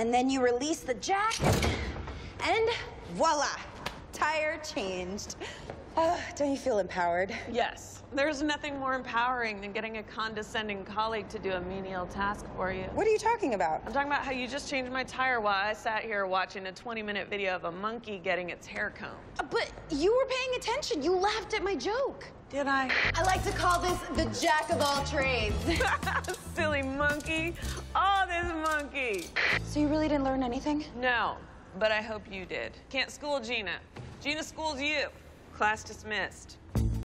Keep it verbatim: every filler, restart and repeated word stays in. and then you release the jack, and voila, tire changed. Oh, don't you feel empowered? Yes. There's nothing more empowering than getting a condescending colleague to do a menial task for you. What are you talking about? I'm talking about how you just changed my tire while I sat here watching a twenty minute video of a monkey getting its hair combed. Uh, but you were paying attention. You laughed at my joke. Did I? I like to call this the jack of all trades. Silly monkey. Oh, this monkey. So you really didn't learn anything? No, but I hope you did. Can't school Gina. Gina schools you. Class dismissed.